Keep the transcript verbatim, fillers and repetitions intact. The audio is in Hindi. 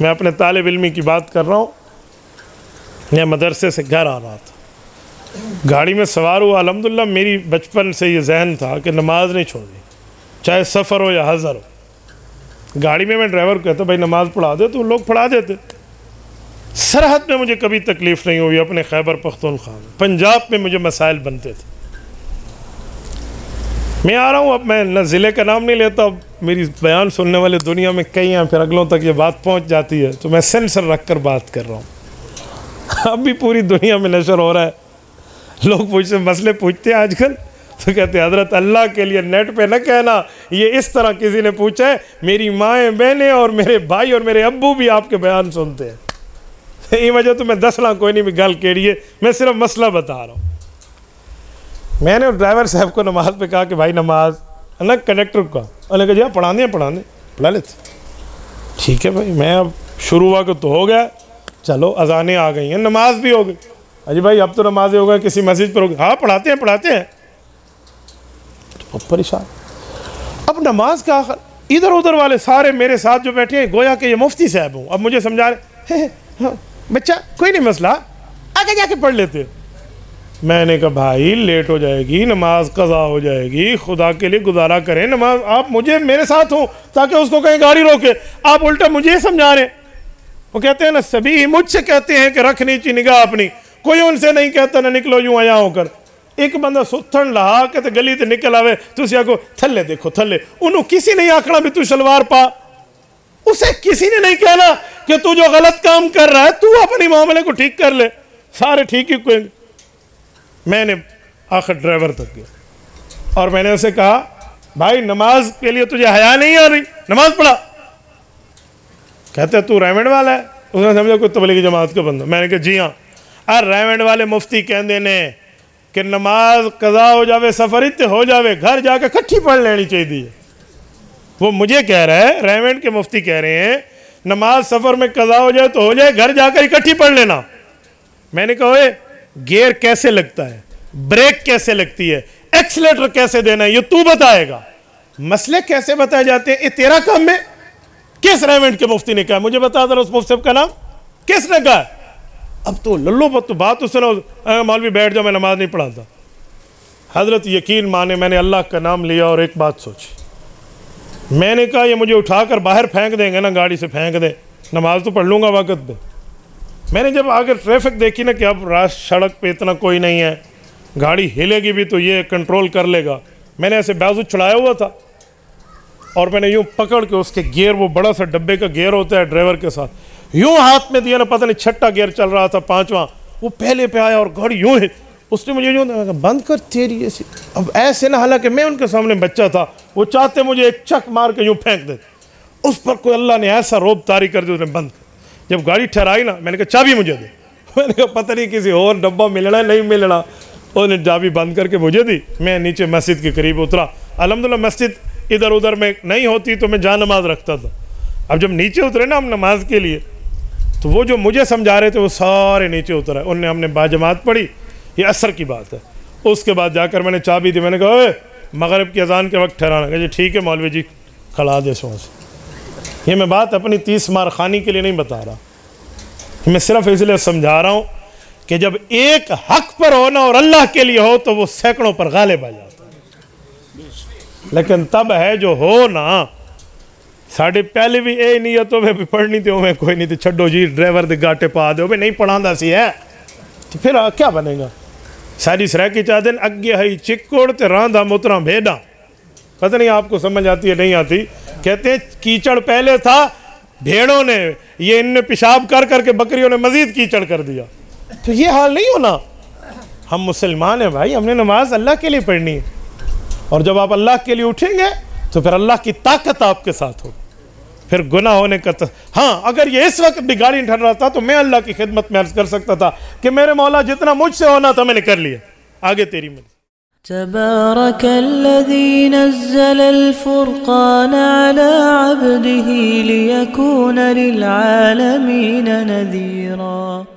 मैं अपने तालिब इल्मी की बात कर रहा हूँ। मैं मदरसे से घर आ रहा था, गाड़ी में सवार हुआ। अलहम्दुलिल्लाह मेरी बचपन से ये जहन था कि नमाज नहीं छोड़नी, चाहे सफ़र हो या हज़र हो। गाड़ी में मैं ड्राइवर को कहता भाई नमाज़ पढ़ा दे, तो लोग पढ़ा देते। सरहद में मुझे कभी तकलीफ़ नहीं हुई, अपने खैबर पख्तूनख्वा में, पंजाब में मुझे मसाइल बनते थे। मैं आ रहा हूँ, अब मैं ना ज़िले का नाम नहीं लेता, अब मेरी बयान सुनने वाले दुनिया में कई हैं, फिर अगलों तक ये बात पहुँच जाती है, तो मैं सेंसर रख कर बात कर रहा हूँ। अब भी पूरी दुनिया में नशर हो रहा है, लोग मुझसे मसले पूछते हैं आजकल, तो कहते हज़रत अल्लाह के लिए नेट पे न कहना, ये इस तरह किसी ने पूछा है, मेरी माएँ बहनें और मेरे भाई और मेरे अब्बू भी आपके बयान सुनते हैं। ये वजह तो मैं दस लाख कोई नहीं भी गल केड़िए, मैं सिर्फ मसला बता रहा हूँ। मैंने ड्राइवर साहब को नमाज पे कहा कि भाई नमाज है ना, कंडक्टर को कहा, उन्होंने कहा जी पढ़ा दें पढ़ा दें पढ़ा लेते। ठीक है भाई, मैं अब शुरू हुआ को तो हो गया, चलो अजानें आ गई हैं, नमाज भी हो गई। अजी भाई अब तो नमाजें होगा किसी मस्जिद पर होगी, हाँ पढ़ाते हैं पढ़ाते हैं। तो अब परेशान, अब नमाज का आखिर इधर उधर वाले सारे मेरे साथ जो बैठे हैं गोया के ये मुफ्ती साहब हूँ, अब मुझे समझा रहे हाँ बच्चा कोई नहीं मसला, आगे जाके पढ़ लेते। मैंने कहा भाई लेट हो जाएगी, नमाज कज़ा हो जाएगी, खुदा के लिए गुजारा करें नमाज, आप मुझे मेरे साथ हो ताकि उसको कहीं गाड़ी रोके, आप उल्टा मुझे समझा रहे। वो कहते हैं ना सभी मुझसे कहते हैं कि रख नीची निगाह अपनी, कोई उनसे नहीं कहता ना निकलो यूँ आया होकर। एक बंदा सुथन लहा के गली से निकल आवे, तुम आखो थले देखो थले, उन्होंने किसी नहीं आखना भी तू शलवार पा, उसे किसी ने नहीं कहना कि तू जो गलत काम कर रहा है तू अपने मामले को ठीक कर ले, सारे ठीक ही कोई। मैंने आखिर ड्राइवर तक गया और मैंने उसे कहा भाई नमाज के लिए तुझे हया नहीं आ रही, नमाज पढ़ा। कहते तू रेवंड वाला है, उसने समझा कोई तबलीगी जमात का बंदा। मैंने कहा जी हाँ, अरे रेवंड वाले मुफ्ती कहते ने कि नमाज कज़ा हो जावे, सफर इतने हो जावे, घर जाके इकट्ठी पढ़ लेनी चाहिए। वो मुझे कह रहा है, रेवंड के मुफ्ती कह रहे हैं नमाज सफ़र में कज़ा हो जाए तो हो जाए, घर जाकर इकट्ठी पढ़ लेना। मैंने कहा ओए गियर कैसे लगता है, ब्रेक कैसे लगती है, एक्सीलेटर कैसे देना है, ये तू बताएगा, मसले कैसे बताए जाते हैं, ये तेरा काम है। किस रेवंड के मुफ्ती ने कहा, मुझे बता दो उस मुफ्ती का नाम किसने कहा। अब तो लल्लो पर तो बात उसने ना मौलवी बैठ जाओ मैं नमाज नहीं पढ़ाता। हजरत यकीन माने मैंने अल्लाह का नाम लिया और एक बात सोची, मैंने कहा ये मुझे उठाकर बाहर फेंक देंगे ना, गाड़ी से फेंक दें, नमाज तो पढ़ लूँगा वक़्त पे। मैंने जब आगे ट्रैफिक देखी ना कि अब रास्ते सड़क पे इतना कोई नहीं है, गाड़ी हिलेगी भी तो ये कंट्रोल कर लेगा। मैंने ऐसे बाजू छुड़ाया हुआ था और मैंने यूँ पकड़ के उसके गियर, वो बड़ा सा डब्बे का गियर होता है ड्राइवर के साथ, यूँ हाथ में दिया ना, पता नहीं छठा गियर चल रहा था, पाँचवा वो पहले पे आया और गाड़ी यूँ ही उसने मुझे यूँ बंद कर तेरी ऐसी। अब ऐसे ना, हालांकि मैं उनके सामने बच्चा था, वो चाहते मुझे एक चक मार के यूँ फेंक दे, उस पर कोई अल्लाह ने ऐसा रोब तारी कर दिया, उसने बंद कर। जब गाड़ी ठहराई ना, मैंने कहा चाबी मुझे दे। मैंने कहा पता नहीं किसी और डब्बा मिलना नहीं मिलना। उसने चाबी बंद करके मुझे दी। मैं नीचे मस्जिद के करीब उतरा। अल्हम्दुलिल्लाह मस्जिद इधर उधर में नहीं होती तो मैं जान नमाज रखता था। अब जब नीचे उतरे ना हम नमाज के लिए, तो वो जो मुझे समझा रहे थे वो सारे नीचे उतरा। उनने हमने बाजमात पढ़ी, ये असर की बात है। उसके बाद जाकर मैंने चाबी दी। मैंने कहा ओए मगरब की अजान के वक्त ठहराना। कहा जी ठीक है मौलवी जी, खड़ा दे सौ से। ये मैं बात अपनी तीस मार खानी के लिए नहीं बता रहा, मैं सिर्फ इसलिए समझा रहा हूँ कि जब एक हक पर होना और अल्लाह के लिए हो तो वो सैकड़ों पर गालिब आ जाता है। लेकिन तब है जो हो ना। साढ़े पहले भी यही नीयत हो मैं पढ़नी तो मैं कोई नहीं थी, छो जी ड्राइवर के गाटे पा दो, मैं नहीं पढ़ाता सी है तो फिर क्या बनेगा। सारी सराकी चादन अग्गे हई चिक्कड़ ते रांधा मुतरा भेडा। पता नहीं आपको समझ आती है नहीं आती। कहते हैं कीचड़ पहले था, भेड़ों ने ये इनने पेशाब कर करके बकरियों ने मजीद कीचड़ कर दिया। तो ये हाल नहीं होना। हम मुसलमान हैं भाई, हमने नमाज अल्लाह के लिए पढ़नी है। और जब आप अल्लाह के लिए उठेंगे तो फिर अल्लाह की ताकत आपके साथ होगी, फिर गुनाह होने का। हाँ, अगर ये इस वक्त भी गाड़ी ठहर रहा था तो मैं अल्लाह की खिदमत में अर्ज कर सकता था कि मेरे मौला जितना मुझसे होना था मैंने कर लिया, आगे तेरी मर्जी। तबारकल्लज़ी नज़्ज़लल फ़ुर्क़ान अला अब्दिही लियकून लिल आलमीन नज़ीरा।